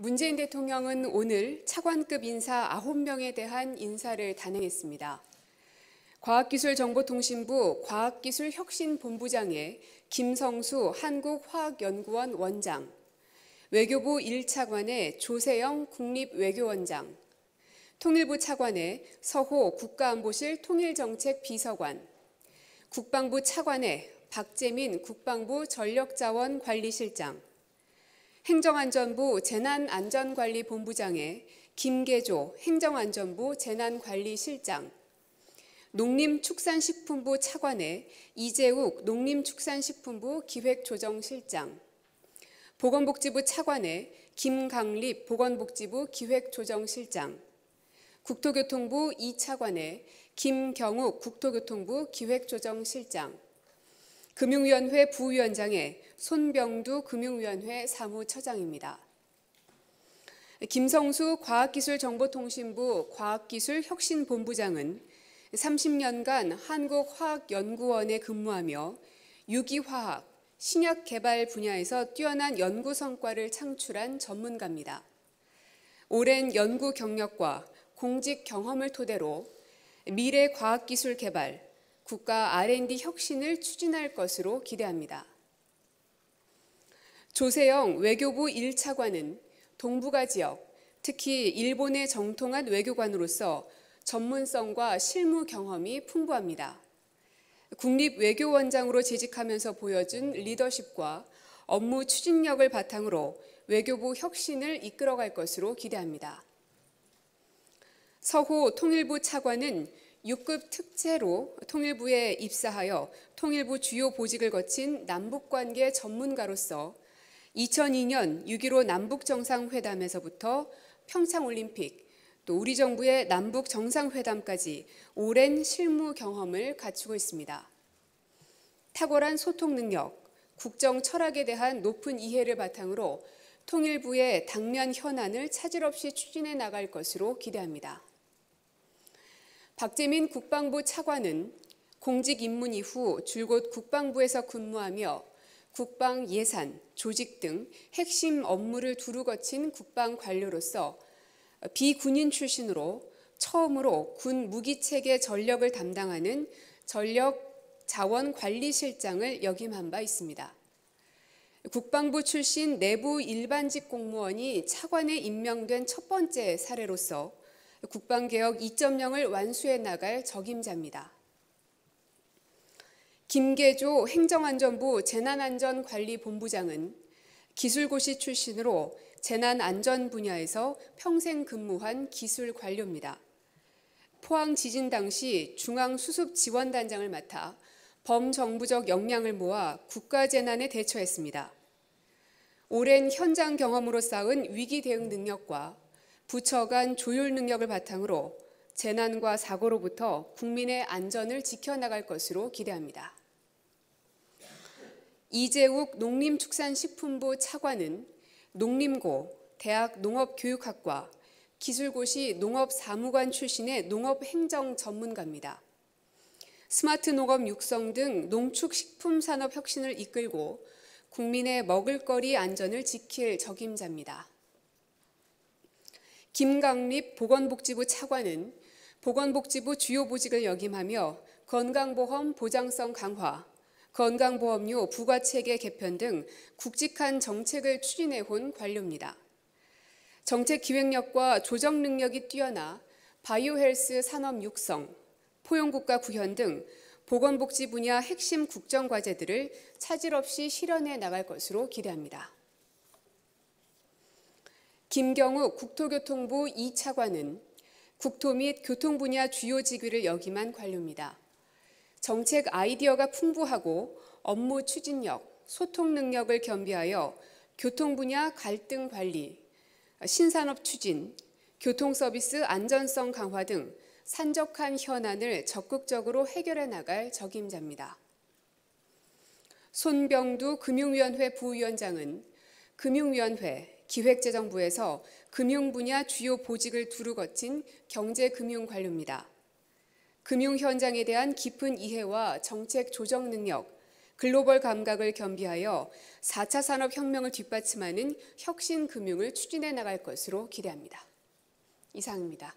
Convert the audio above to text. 문재인 대통령은 오늘 차관급 인사 9명에 대한 인사를 단행했습니다. 과학기술정보통신부 과학기술혁신본부장에 김성수 한국화학연구원 원장, 외교부 1차관에 조세영 국립외교원장, 통일부 차관에 서호 국가안보실 통일정책비서관, 국방부 차관에 박재민 국방부 전력자원관리실장, 행정안전부 재난안전관리본부장에 김계조 행정안전부 재난관리실장, 농림축산식품부 차관에 이재욱 농림축산식품부 기획조정실장, 보건복지부 차관에 김강립 보건복지부 기획조정실장, 국토교통부 2차관에 김경욱 국토교통부 기획조정실장, 금융위원회 부위원장에 손병두 금융위원회 사무처장입니다. 김성수 과학기술정보통신부 과학기술혁신본부장은 30년간 한국화학연구원에 근무하며 유기화학, 신약 개발 분야에서 뛰어난 연구 성과를 창출한 전문가입니다. 오랜 연구 경력과 공직 경험을 토대로 미래 과학기술 개발, 국가 R&D 혁신을 추진할 것으로 기대합니다. 조세영 외교부 1차관은 동북아 지역, 특히 일본의 정통한 외교관으로서 전문성과 실무 경험이 풍부합니다. 국립외교원장으로 재직하면서 보여준 리더십과 업무 추진력을 바탕으로 외교부 혁신을 이끌어갈 것으로 기대합니다. 서호 통일부 차관은 6급 특채로 통일부에 입사하여 통일부 주요 보직을 거친 남북관계 전문가로서 2002년 6.15 남북정상회담에서부터 평창올림픽, 또 우리 정부의 남북정상회담까지 오랜 실무 경험을 갖추고 있습니다. 탁월한 소통 능력, 국정 철학에 대한 높은 이해를 바탕으로 통일부의 당면 현안을 차질 없이 추진해 나갈 것으로 기대합니다. 박재민 국방부 차관은 공직 입문 이후 줄곧 국방부에서 근무하며 국방 예산, 조직 등 핵심 업무를 두루 거친 국방 관료로서 비군인 출신으로 처음으로 군 무기체계 전력을 담당하는 전력자원관리실장을 역임한 바 있습니다. 국방부 출신 내부 일반직 공무원이 차관에 임명된 첫 번째 사례로서 국방개혁 2.0을 완수해 나갈 적임자입니다. 김계조 행정안전부 재난안전관리본부장은 기술고시 출신으로 재난안전 분야에서 평생 근무한 기술 관료입니다. 포항 지진 당시 중앙수습지원단장을 맡아 범정부적 역량을 모아 국가재난에 대처했습니다. 오랜 현장 경험으로 쌓은 위기 대응 능력과 부처 간 조율 능력을 바탕으로 재난과 사고로부터 국민의 안전을 지켜나갈 것으로 기대합니다. 이재욱 농림축산식품부 차관은 농림고, 대학 농업교육학과, 기술고시 농업사무관 출신의 농업행정 전문가입니다. 스마트 농업 육성 등 농축식품산업 혁신을 이끌고 국민의 먹을거리 안전을 지킬 적임자입니다. 김강립 보건복지부 차관은 보건복지부 주요 보직을 역임하며 건강보험 보장성 강화, 건강보험료 부과체계 개편 등 굵직한 정책을 추진해온 관료입니다. 정책 기획력과 조정 능력이 뛰어나 바이오헬스 산업 육성, 포용국가 구현 등 보건복지 분야 핵심 국정과제들을 차질 없이 실현해 나갈 것으로 기대합니다. 김경욱 국토교통부 2차관은 국토 및 교통 분야 주요 직위를 역임한 관료입니다. 정책 아이디어가 풍부하고 업무 추진력, 소통 능력을 겸비하여 교통 분야 갈등 관리, 신산업 추진, 교통 서비스 안전성 강화 등 산적한 현안을 적극적으로 해결해 나갈 적임자입니다. 손병두 금융위원회 부위원장은 금융위원회, 기획재정부에서 금융 분야 주요 보직을 두루 거친 경제금융 관료입니다. 금융 현장에 대한 깊은 이해와 정책 조정 능력, 글로벌 감각을 겸비하여 4차 산업혁명을 뒷받침하는 혁신금융을 추진해 나갈 것으로 기대합니다. 이상입니다.